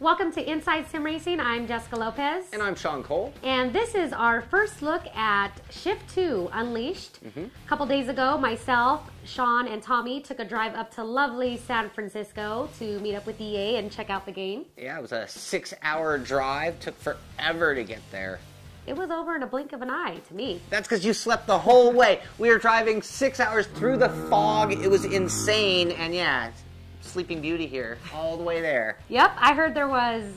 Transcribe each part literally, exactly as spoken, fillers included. Welcome to Inside Sim Racing. I'm Jessica Lopez. And I'm Sean Cole. And this is our first look at Shift two Unleashed. Mm-hmm. A couple days ago, myself, Sean, and Tommy took a drive up to lovely San Francisco to meet up with E A and check out the game. Yeah, it was a six hour drive. Took forever to get there. It was over in a blink of an eye to me. That's because you slept the whole way. We were driving six hours through the fog. It was insane. And yeah... Sleeping Beauty here, all the way there. Yep, I heard there was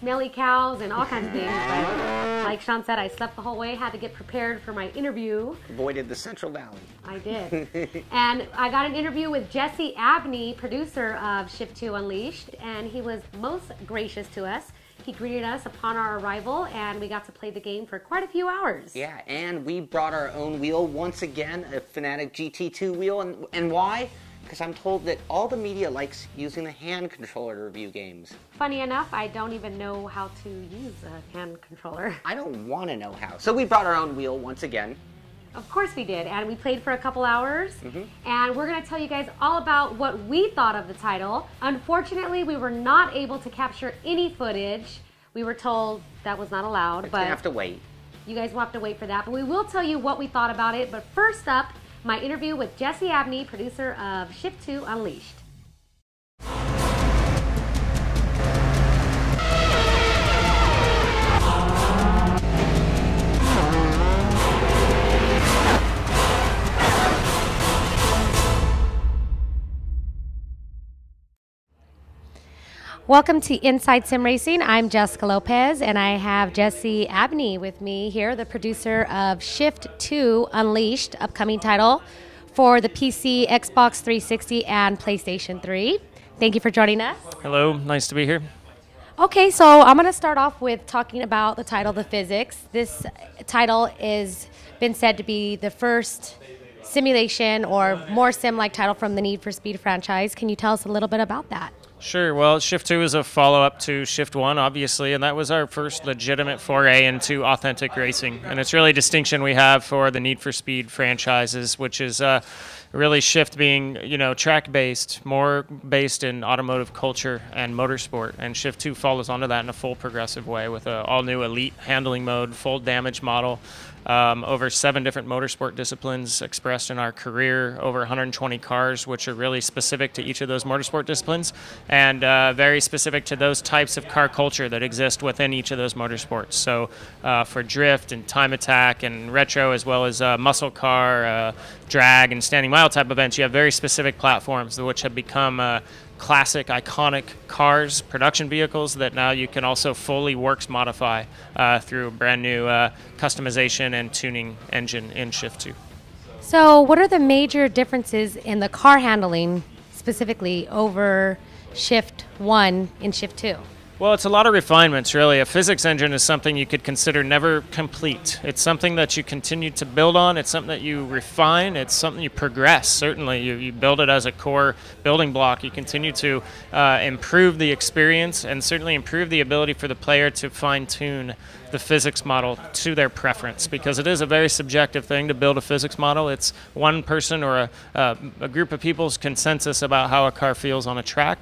smelly cows and all kinds of things, but like Sean said, I slept the whole way, had to get prepared for my interview. Avoided the Central Valley. I did. And I got an interview with Jesse Abney, producer of Shift two Unleashed, and he was most gracious to us. He greeted us upon our arrival, and we got to play the game for quite a few hours. Yeah, and we brought our own wheel once again, a Fnatic G T two wheel, and, and why? Because I'm told that all the media likes using the hand controller to review games. Funny enough, I don't even know how to use a hand controller. I don't want to know how. So we brought our own wheel once again. Of course we did, and we played for a couple hours. Mm-hmm. And we're going to tell you guys all about what we thought of the title. Unfortunately, we were not able to capture any footage. We were told that was not allowed. It's but you have to wait. You guys will have to wait for that. But we will tell you what we thought about it. But first up, my interview with Jesse Abney, producer of Shift two Unleashed. Welcome to Inside Sim Racing. I'm Jessica Lopez, and I have Jesse Abney with me here, the producer of Shift two Unleashed, upcoming title for the P C, Xbox three sixty, and PlayStation three. Thank you for joining us. Hello, nice to be here. Okay, so I'm going to start off with talking about the title, the physics. This title has been said to be the first simulation or more sim-like title from the Need for Speed franchise. Can you tell us a little bit about that? Sure. Well, Shift two is a follow-up to Shift one, obviously, and that was our first legitimate foray into authentic racing. And it's really a distinction we have for the Need for Speed franchises, which is uh, really Shift being, you know, track-based, more based in automotive culture and motorsport. And Shift two follows onto that in a full progressive way with an all-new elite handling mode, full damage model, Um, over seven different motorsport disciplines expressed in our career, over one hundred twenty cars, which are really specific to each of those motorsport disciplines, and uh, very specific to those types of car culture that exist within each of those motorsports. So uh, for drift and time attack and retro, as well as uh, muscle car, uh, drag, and standing mile type events, you have very specific platforms which have become uh, classic, iconic cars, production vehicles that now you can also fully works modify uh, through a brand new uh, customization and tuning engine in Shift two. So what are the major differences in the car handling specifically over Shift one and Shift two? Well, it's a lot of refinements, really. A physics engine is something you could consider never complete. It's something that you continue to build on. It's something that you refine. It's something you progress, certainly. You, you build it as a core building block. You continue to uh, improve the experience and certainly improve the ability for the player to fine-tune the physics model to their preference, because it is a very subjective thing to build a physics model. It's one person or a, uh, a group of people's consensus about how a car feels on a track.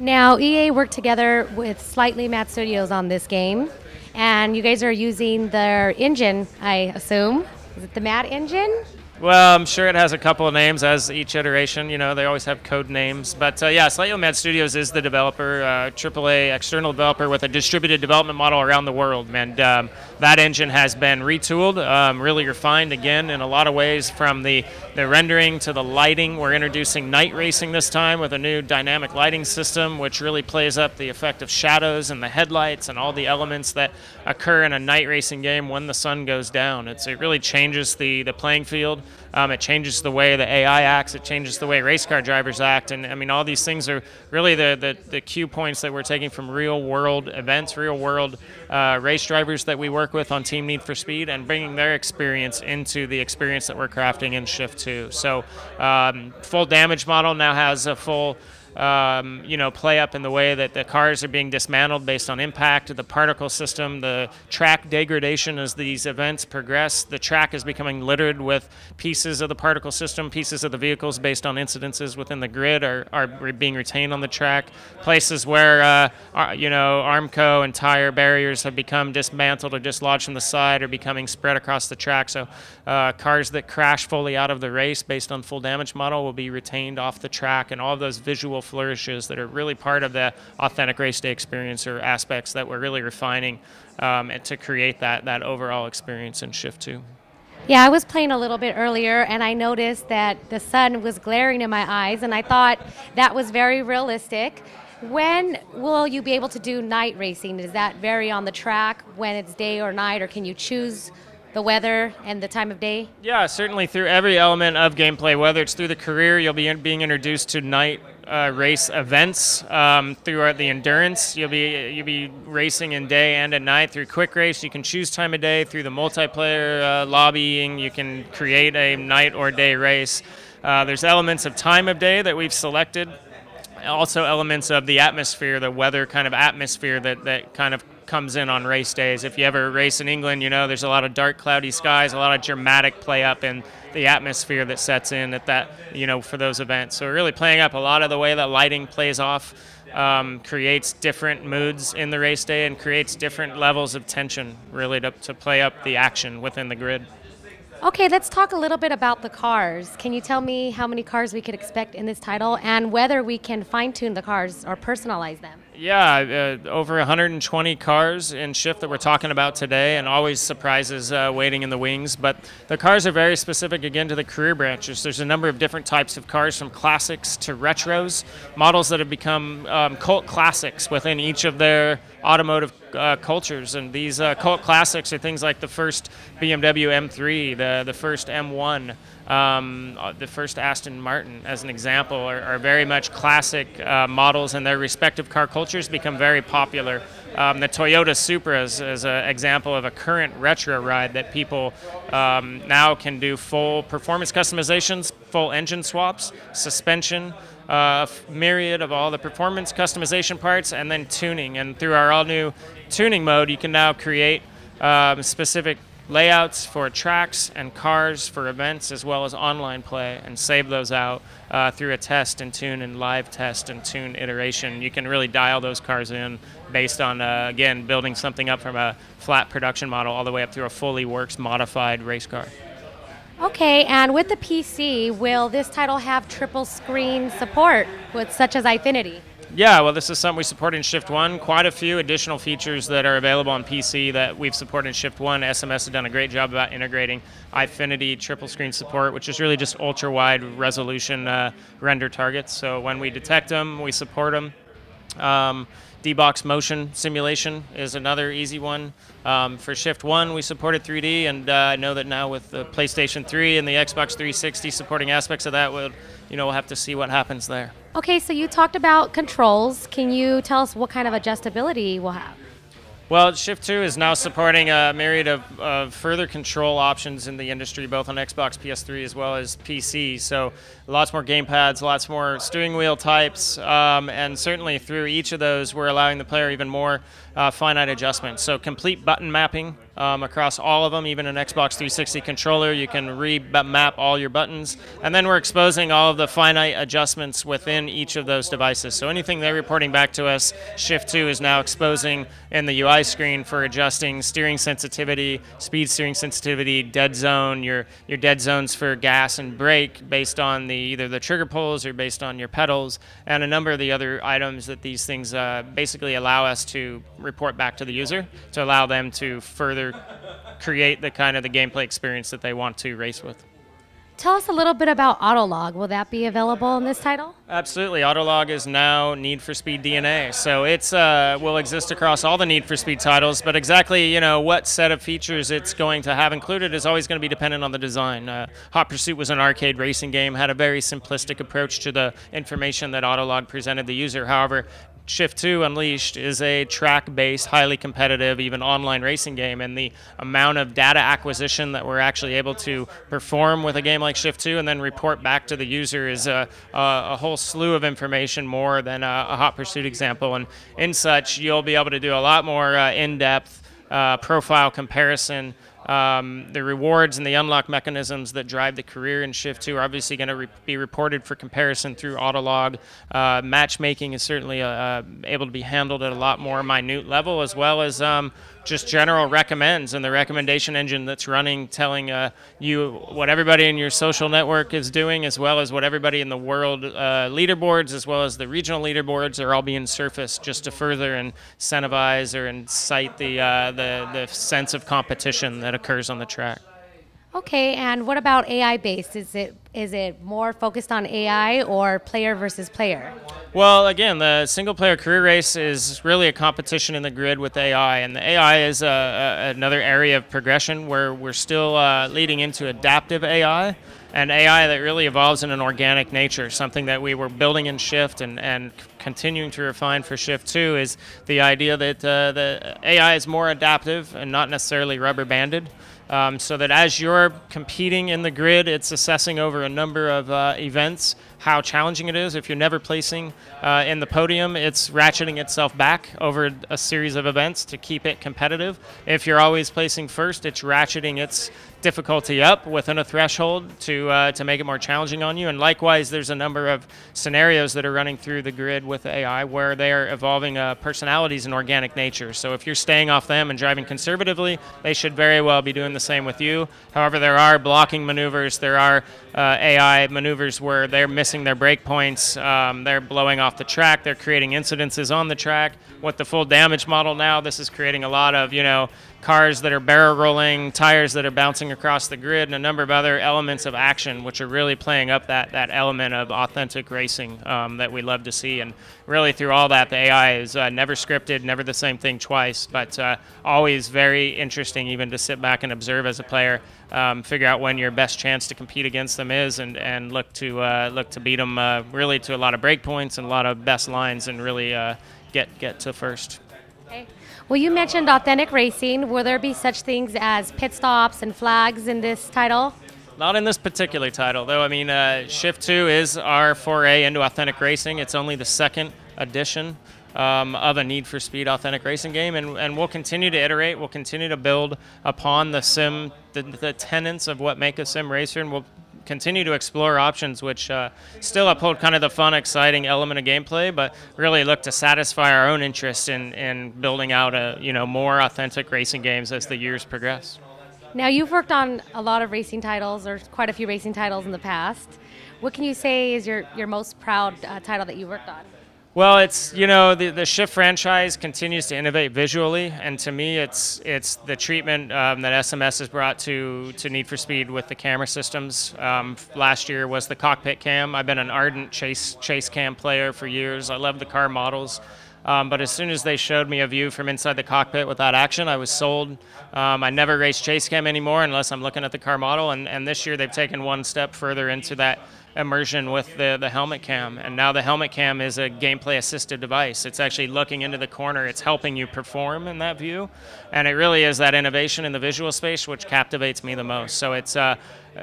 Now, E A worked together with Slightly Mad Studios on this game, and you guys are using their engine, I assume. Is it the Mad Engine? Well, I'm sure it has a couple of names as each iteration. You know, they always have code names. But uh, yeah, Slightly Mad Studios is the developer, uh, triple A external developer with a distributed development model around the world. And um, that engine has been retooled, um, really refined again in a lot of ways, from the, the rendering to the lighting. We're introducing night racing this time with a new dynamic lighting system, which really plays up the effect of shadows and the headlights and all the elements that occur in a night racing game when the sun goes down. It's, it really changes the, the playing field. Um, it changes the way the A I acts. It changes the way race car drivers act. And, I mean, all these things are really the, the, the cue points that we're taking from real-world events, real-world uh, race drivers that we work with on Team Need for Speed, and bringing their experience into the experience that we're crafting in Shift two. So um, full damage model now has a full um, you know, play up in the way that the cars are being dismantled based on impact, the particle system, the track degradation as these events progress. The track is becoming littered with pieces of the particle system, pieces of the vehicles based on incidences within the grid are, are being retained on the track. Places where, uh, are, you know, Armco and tire barriers have become dismantled or dislodged from the side are becoming spread across the track. So uh, cars that crash fully out of the race based on full damage model will be retained off the track, and all of those visual flourishes that are really part of the authentic race day experience or aspects that we're really refining um, and to create that, that overall experience in Shift two. Yeah, I was playing a little bit earlier and I noticed that the sun was glaring in my eyes, and I thought that was very realistic. When will you be able to do night racing? Does that vary on the track when it's day or night, or can you choose the weather and the time of day? Yeah, certainly through every element of gameplay, whether it's through the career, you'll be in, being introduced to night uh, race events. Um, throughout the endurance, you'll be you'll be racing in day and at night. Through quick race, you can choose time of day. Through the multiplayer uh, lobbying, you can create a night or day race. Uh, there's elements of time of day that we've selected. Also elements of the atmosphere, the weather kind of atmosphere that, that kind of comes in on race days. If you ever race in England, you know there's a lot of dark, cloudy skies, a lot of dramatic play up in the atmosphere that sets in at that, you know, for those events. So we're really playing up a lot of the way that lighting plays off, um, creates different moods in the race day and creates different levels of tension, really, to, to play up the action within the grid. Okay, let's talk a little bit about the cars. Can you tell me how many cars we could expect in this title and whether we can fine-tune the cars or personalize them? Yeah, uh, over one hundred twenty cars in Shift that we're talking about today, and always surprises uh, waiting in the wings. But the cars are very specific, again, to the career branches. There's a number of different types of cars, from classics to retros, models that have become um, cult classics within each of their automotive Uh, cultures. And these uh, cult classics are things like the first B M W M three, the, the first M one, um, the first Aston Martin, as an example, are, are very much classic uh, models, and their respective car cultures become very popular. Um, the Toyota Supra is, is an example of a current retro ride that people um, now can do full performance customizations, full engine swaps, suspension, Uh, myriad of all the performance customization parts, and then tuning. And through our all-new tuning mode, you can now create um, specific layouts for tracks and cars for events, as well as online play, and save those out uh, through a test and tune and live test and tune iteration. You can really dial those cars in based on, uh, again, building something up from a flat production model all the way up through a fully works modified race car. Okay, and with the P C, will this title have triple screen support with such as iFinity? Yeah, well, this is something we support in Shift one. Quite a few additional features that are available on P C that we've supported in Shift one. S M S has done a great job about integrating iFinity triple screen support, which is really just ultra-wide resolution uh, render targets. So when we detect them, we support them. Um, D-Box motion simulation is another easy one. Um, for Shift one, we supported three D, and uh, I know that now with the PlayStation three and the Xbox three sixty supporting aspects of that, we'll, you know, we'll have to see what happens there. Okay, so you talked about controls. Can you tell us what kind of adjustability we'll have? Well, Shift two is now supporting a myriad of, of further control options in the industry, both on Xbox, P S three, as well as P C. So lots more gamepads, lots more steering wheel types, um, and certainly through each of those, we're allowing the player even more uh, finite adjustments. So complete button mapping um, across all of them, even an Xbox three sixty controller, you can re-map all your buttons. And then we're exposing all of the finite adjustments within each of those devices. So anything they're reporting back to us, Shift two is now exposing in the U I screen for adjusting steering sensitivity, speed steering sensitivity, dead zone, your your dead zones for gas and brake based on the either the trigger pulls or based on your pedals, and a number of the other items that these things uh, basically allow us to report back to the user to allow them to further create the kind of the gameplay experience that they want to race with. Tell us a little bit about Autolog. Will that be available in this title? Absolutely. Autolog is now Need for Speed D N A, so it's uh, will exist across all the Need for Speed titles. But exactly, you know, what set of features it's going to have included is always going to be dependent on the design. Uh, Hot Pursuit was an arcade racing game, had a very simplistic approach to the information that Autolog presented the user. However, Shift two Unleashed is a track-based, highly competitive, even online racing game, and the amount of data acquisition that we're actually able to perform with a game like Shift two and then report back to the user is a, a, a whole slew of information more than a, a Hot Pursuit example. And in such, you'll be able to do a lot more uh, in-depth uh, profile comparison. Um, the rewards and the unlock mechanisms that drive the career in Shift two are obviously going to re be reported for comparison through Autolog. Uh, matchmaking is certainly uh, able to be handled at a lot more minute level, as well as um, just general recommends and the recommendation engine that's running, telling uh, you what everybody in your social network is doing, as well as what everybody in the world uh, leaderboards, as well as the regional leaderboards, are all being surfaced just to further incentivize or incite the, uh, the, the sense of competition that occurs on the track. Okay, and what about A I based? Is it is it more focused on A I or player versus player? Well, again, the single player career race is really a competition in the grid with A I, and the A I is a, a, another area of progression where we're still uh, leading into adaptive A I. And A I that really evolves in an organic nature, something that we were building in Shift and, and continuing to refine for Shift two is the idea that uh, the A I is more adaptive and not necessarily rubber banded, um, so that as you're competing in the grid, it's assessing over a number of uh, events how challenging it is. If you're never placing uh, in the podium, it's ratcheting itself back over a series of events to keep it competitive. If you're always placing first, it's ratcheting its difficulty up within a threshold to uh, to make it more challenging on you. And likewise, there's a number of scenarios that are running through the grid with A I where they are evolving uh, personalities and organic nature. So if you're staying off them and driving conservatively, they should very well be doing the same with you. However, there are blocking maneuvers, there are uh, A I maneuvers where they're missing their break points, um, they're blowing off the track, they're creating incidences on the track. With the full damage model now, this is creating a lot of, you know, cars that are barrel rolling, tires that are bouncing across the grid, and a number of other elements of action, which are really playing up that, that element of authentic racing um, that we love to see. And really through all that, the A I is uh, never scripted, never the same thing twice, but uh, always very interesting even to sit back and observe as a player, um, figure out when your best chance to compete against them is, and, and look to uh, look to beat them uh, really to a lot of break points and a lot of best lines, and really uh, get, get to first. Okay. Well, you mentioned authentic racing. Will there be such things as pit stops and flags in this title? Not in this particular title, though. I mean, uh, Shift two is our foray into authentic racing. It's only the second edition um, of a Need for Speed authentic racing game, and, and we'll continue to iterate. We'll continue to build upon the sim, the, the tenets of what make a sim racer, and we'll continue to explore options which uh, still uphold kind of the fun, exciting element of gameplay, but really look to satisfy our own interest in, in building out a, you know, more authentic racing games as the years progress. Now, you've worked on a lot of racing titles, or quite a few racing titles in the past. What can you say is your, your most proud uh, title that you worked on? Well, it's, you know, the, the Shift franchise continues to innovate visually, and to me it's it's the treatment um, that S M S has brought to, to Need for Speed with the camera systems. Um, last year was the cockpit cam. I've been an ardent chase, chase cam player for years. I love the car models. Um, but as soon as they showed me a view from inside the cockpit without action, I was sold. Um, I never race chase cam anymore unless I'm looking at the car model, and, and this year they've taken one step further into that immersion with the, the helmet cam. And now the helmet cam is a gameplay assisted device. It's actually looking into the corner. It's helping you perform in that view. And it really is that innovation in the visual space which captivates me the most. So it's, uh,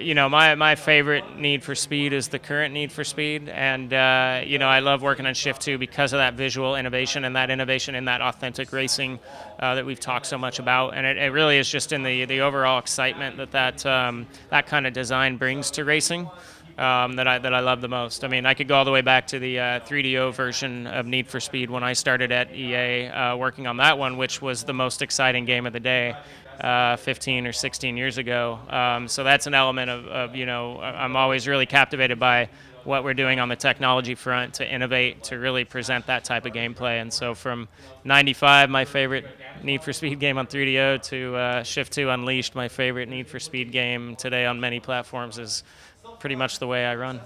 you know, my, my favorite Need for Speed is the current Need for Speed. And, uh, you know, I love working on Shift two because of that visual innovation and that innovation in that authentic racing uh, that we've talked so much about. And it, it really is just in the, the overall excitement that that, um, that kind of design brings to racing. Um, that I that I love the most. I mean, I could go all the way back to the uh, three D O version of Need for Speed when I started at E A uh, working on that one, which was the most exciting game of the day uh, fifteen or sixteen years ago. Um, so that's an element of, of, you know, I'm always really captivated by what we're doing on the technology front to innovate, to really present that type of gameplay. And so from ninety-five, my favorite Need for Speed game on three D O, to uh, Shift two Unleashed, my favorite Need for Speed game today on many platforms, is pretty much the way I run.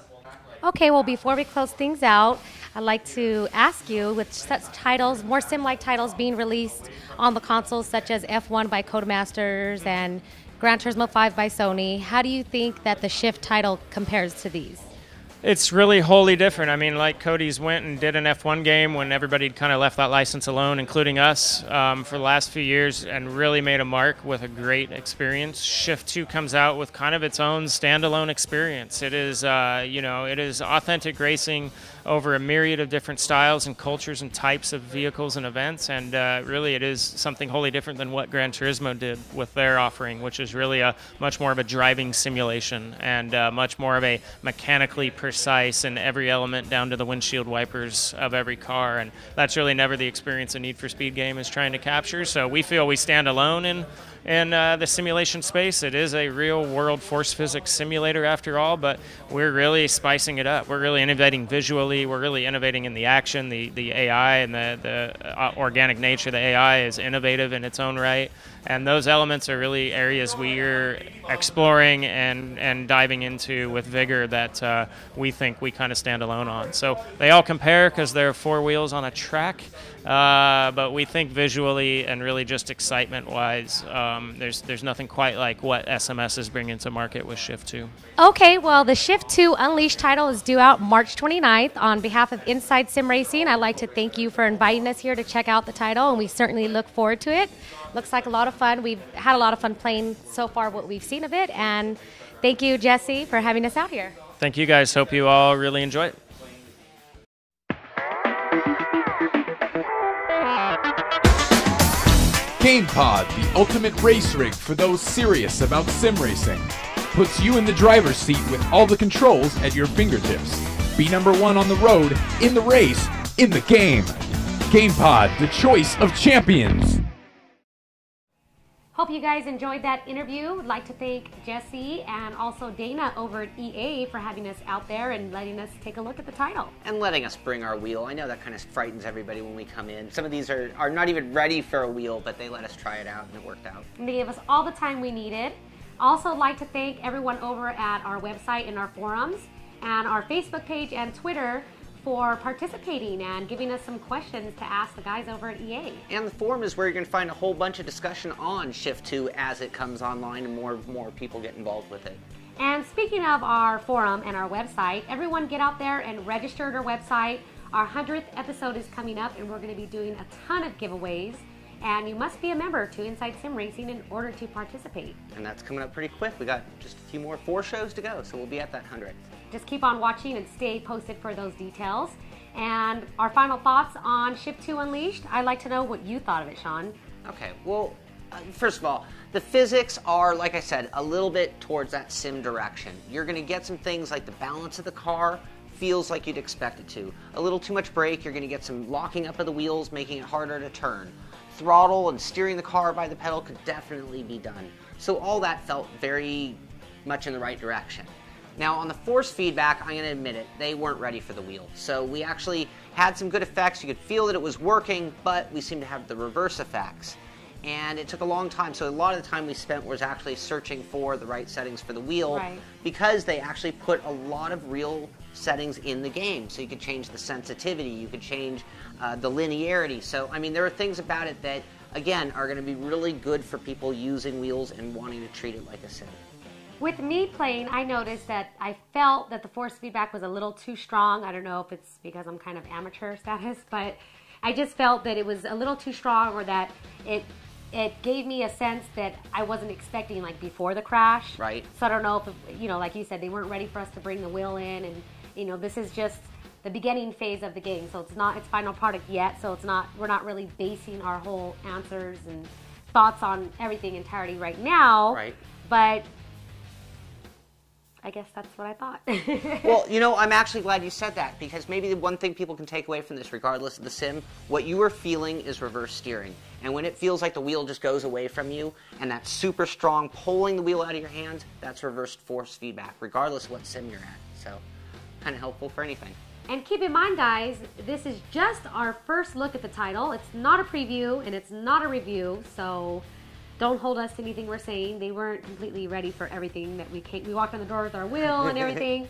Okay, well, before we close things out, I'd like to ask you, with such titles, more sim-like titles being released on the consoles, such as F one by Codemasters and Gran Turismo five by Sony, how do you think that the Shift title compares to these? It's really wholly different. I mean, like Cody's went and did an F one game when everybody kind of left that license alone, including us, um, for the last few years, and really made a mark with a great experience. Shift two comes out with kind of its own standalone experience. It is, uh, you know, it is authentic racing over a myriad of different styles and cultures and types of vehicles and events, and uh, really it is something wholly different than what Gran Turismo did with their offering, which is really a much more of a driving simulation and uh, much more of a mechanically precise precise and every element down to the windshield wipers of every car, and that's really never the experience a Need for Speed game is trying to capture. So we feel we stand alone in in uh, the simulation space. It is a real world force physics simulator after all, but we're really spicing it up. We're really innovating visually. We're really innovating in the action. The the A I and the, the organic nature of the A I is innovative in its own right, and those elements are really areas we're exploring and, and diving into with vigor that uh, we think we kind of stand alone on. So they all compare because they're four wheels on a track, uh, but we think visually and really just excitement-wise, um, there's, there's nothing quite like what S M S is bringing to market with Shift two. Okay, well, the Shift two Unleashed title is due out March twenty-ninth. On behalf of Inside Sim Racing, I'd like to thank you for inviting us here to check out the title, and we certainly look forward to it. Looks like a lot of fun. We've had a lot of fun playing so far what we've seen of it, and thank you, Jesse, for having us out here. Thank you, guys. Hope you all really enjoy it. GamePod, the ultimate race rig for those serious about sim racing, puts you in the driver's seat with all the controls at your fingertips. Be number one on the road, in the race, in the game. GamePod, the choice of champions. Hope you guys enjoyed that interview. I'd like to thank Jesse and also Dana over at E A for having us out there and letting us take a look at the title. And letting us bring our wheel. I know that kind of frightens everybody when we come in. Some of these are, are not even ready for a wheel, but they let us try it out and it worked out. And they gave us all the time we needed. Also like to thank everyone over at our website and our forums and our Facebook page and Twitter for participating and giving us some questions to ask the guys over at E A. And the forum is where you're going to find a whole bunch of discussion on Shift two as it comes online and more and more people get involved with it. And speaking of our forum and our website, everyone get out there and register at our website. Our hundredth episode is coming up and we're going to be doing a ton of giveaways. And you must be a member to Inside Sim Racing in order to participate. And that's coming up pretty quick. We got just a few more four shows to go, so we'll be at that hundredth. Just keep on watching and stay posted for those details. And our final thoughts on Shift two Unleashed, I'd like to know what you thought of it, Sean. Okay, well, uh, first of all, the physics are, like I said, a little bit towards that sim direction. You're going to get some things like the balance of the car, feels like you'd expect it to. A little too much brake, you're going to get some locking up of the wheels, making it harder to turn. Throttle and steering the car by the pedal could definitely be done. So all that felt very much in the right direction. Now on the force feedback, I'm going to admit it, they weren't ready for the wheel. So we actually had some good effects, you could feel that it was working, but we seemed to have the reverse effects. And it took a long time, so a lot of the time we spent was actually searching for the right settings for the wheel, right, because they actually put a lot of real settings in the game. So you could change the sensitivity, you could change uh, the linearity. So, I mean, there are things about it that, again, are going to be really good for people using wheels and wanting to treat it like a sim. With me playing, I noticed that I felt that the force feedback was a little too strong. I don't know if it's because I'm kind of amateur status, but I just felt that it was a little too strong, or that it it gave me a sense that I wasn't expecting, like, before the crash. Right. So I don't know if, you know, like you said, they weren't ready for us to bring the wheel in, and, you know, this is just the beginning phase of the game, so it's not its final product yet, so it's not, we're not really basing our whole answers and thoughts on everything entirety right now. Right. But I guess that's what I thought. Well, you know, I'm actually glad you said that, because maybe the one thing people can take away from this, regardless of the sim, what you are feeling is reverse steering. And when it feels like the wheel just goes away from you, and that super strong pulling the wheel out of your hands, that's reverse force feedback, regardless of what sim you're at. So, kind of helpful for anything. And keep in mind, guys, this is just our first look at the title. It's not a preview, and it's not a review, so don't hold us to anything we're saying. They weren't completely ready for everything that we came. We walked in the door with our wheel and everything.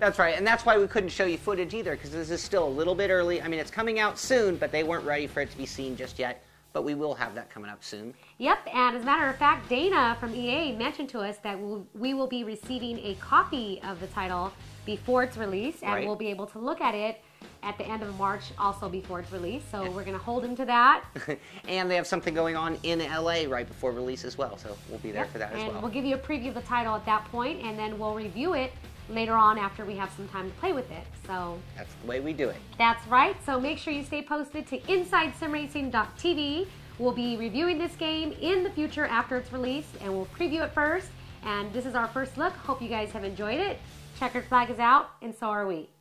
That's right, and that's why we couldn't show you footage either, because this is still a little bit early. I mean, it's coming out soon, but they weren't ready for it to be seen just yet. But we will have that coming up soon. Yep, and as a matter of fact, Dana from E A mentioned to us that we'll, we will be receiving a copy of the title before its release, and right. we'll be able to look at it at the end of March, also before its release. So we're going to hold him to that. And they have something going on in L A right before release as well, so we'll be there yep. for that as and well. And we'll give you a preview of the title at that point, and then we'll review it later on after we have some time to play with it. So that's the way we do it. That's right. So make sure you stay posted to Inside Sim Racing dot T V. We'll be reviewing this game in the future after it's released, and we'll preview it first. And this is our first look. Hope you guys have enjoyed it. Checkered flag is out, and so are we.